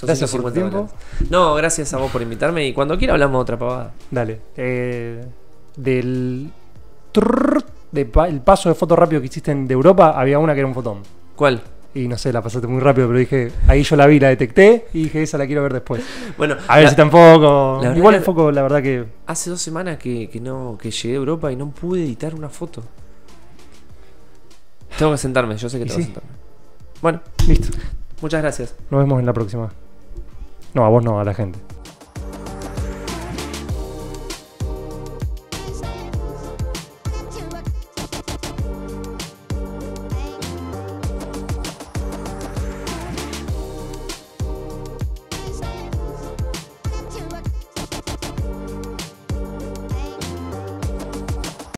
Yo gracias por tu tiempo. Dólares. No, gracias a vos por invitarme. Y cuando quiera hablamos de otra pavada. Dale. Eh, del trrr, de pa el paso de foto rápido que hiciste en, de Europa, había una que era un fotón. ¿Cuál? Y no sé, la pasaste muy rápido, pero dije, ahí yo la vi, la detecté y dije, esa la quiero ver después. Bueno, a ver la, si tampoco. Igual el foco, la verdad que. Hace dos semanas que, que no que llegué a Europa y no pude editar una foto. Tengo que sentarme, yo sé que tengo sí? que sentarme. Bueno, listo. Muchas gracias. Nos vemos en la próxima. No, a vos no, a la gente.